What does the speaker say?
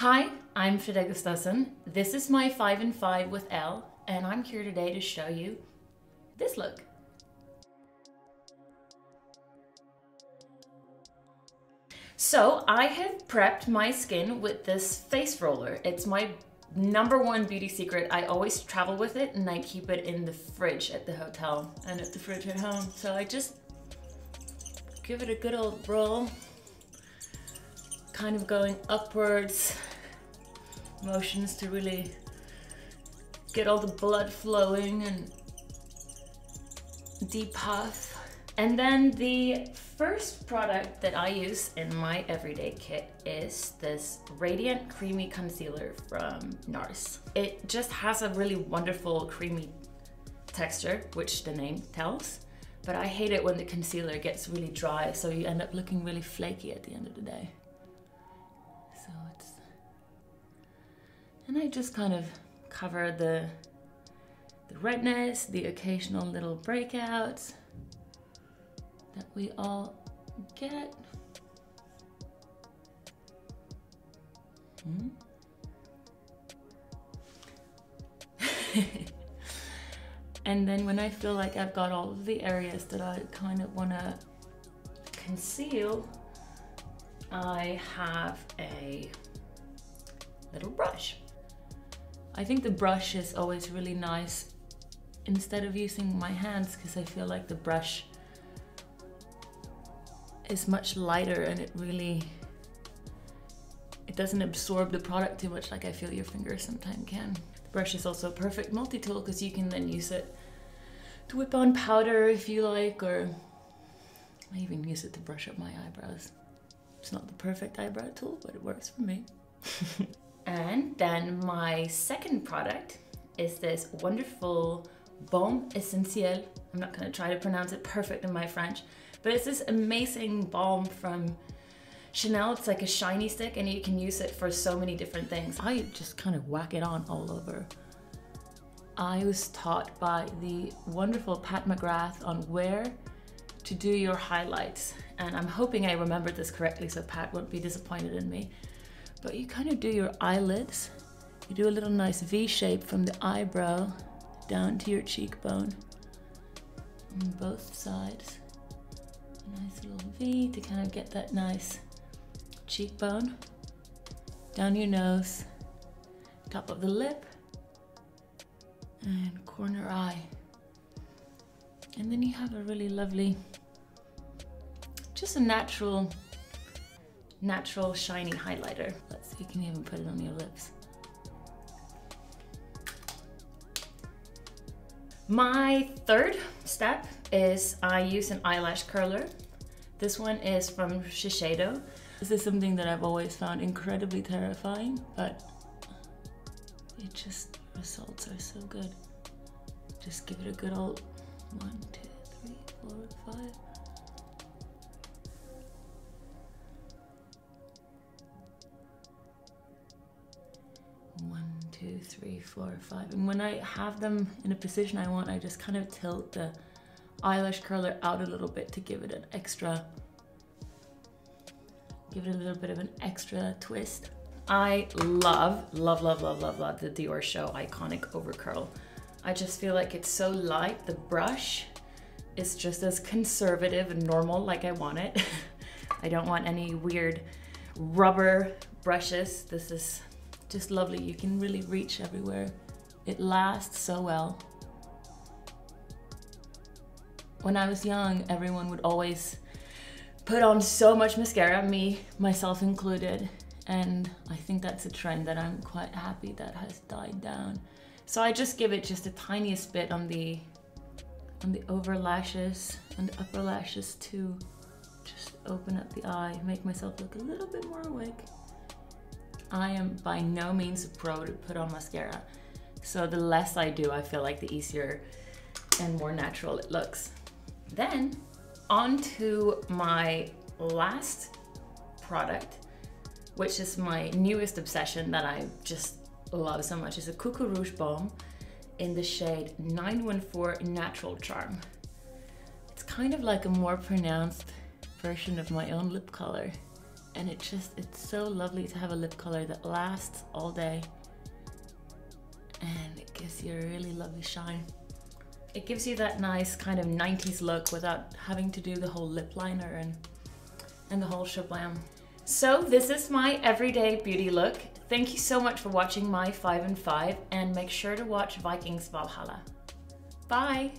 Hi, I'm Frida Gustavsson. This is my 5 in 5 with Elle, and I'm here today to show you this look. So I have prepped my skin with this face roller. It's my #1 beauty secret. I always travel with it and I keep it in the fridge at the hotel and at the fridge at home. So I just give it a good old roll, kind of going upwards, motions to really get all the blood flowing and depuff. And then the first product that I use in my everyday kit is this Radiant Creamy Concealer from NARS. It just has a really wonderful creamy texture, which the name tells, but I hate it when the concealer gets really dry, so you end up looking really flaky at the end of the day. So it's... And I just kind of cover the redness, the occasional little breakouts that we all get. And then when I feel like I've got all of the areas that I kind of want to conceal, I have a little brush. I think the brush is always really nice instead of using my hands, because I feel like the brush is much lighter and it doesn't absorb the product too much like I feel your fingers sometimes can. The brush is also a perfect multi-tool because you can then use it to whip on powder if you like, or I even use it to brush up my eyebrows. It's not the perfect eyebrow tool, but it works for me. And then my second product is this wonderful Balm Essentiel. I'm not gonna try to pronounce it perfect in my French, but it's this amazing balm from Chanel. It's like a shiny stick and you can use it for so many different things. I just kind of whack it on all over. I was taught by the wonderful Pat McGrath on where to do your highlights. And I'm hoping I remembered this correctly so Pat won't be disappointed in me. But you kind of do your eyelids. You do a little nice V shape from the eyebrow down to your cheekbone on both sides. Nice little V to kind of get that nice cheekbone, down your nose, top of the lip, and corner eye. And then you have a really lovely, just a natural shiny highlighter. Let's see, you can even put it on your lips. My third step is I use an eyelash curler. This one is from Shiseido. This is something that I've always found incredibly terrifying, but it just, the results are so good. Just give it a good old 1, 2, 3, 4, 5. Two, three, four, five. And when I have them in a position I want, I just kind of tilt the eyelash curler out a little bit to give it a little bit of an extra twist. I love, love, love, love, love, love the Dior Show Iconic Overcurl. I just feel like it's so light. The brush is just as conservative and normal like I want it. I don't want any weird rubber brushes. This is just lovely. You can really reach everywhere. It lasts so well. When I was young, everyone would always put on so much mascara, me, myself included. And I think that's a trend that I'm quite happy that has died down. So I just give it just the tiniest bit on the over lashes and the upper lashes too. Just open up the eye, make myself look a little bit more awake. I am by no means a pro to put on mascara, so the less I do, I feel like the easier and more natural it looks. Then on to my last product, which is my newest obsession that I just love so much. It's a Kouros Rouge Balm in the shade 914 Natural Charm. It's kind of like a more pronounced version of my own lip color. and it just, it's so lovely to have a lip color that lasts all day and it gives you a really lovely shine. It gives you that nice kind of 90s look without having to do the whole lip liner and the whole shablam. So this is my everyday beauty look. Thank you so much for watching my 5 in 5 and make sure to watch Vikings Valhalla. Bye!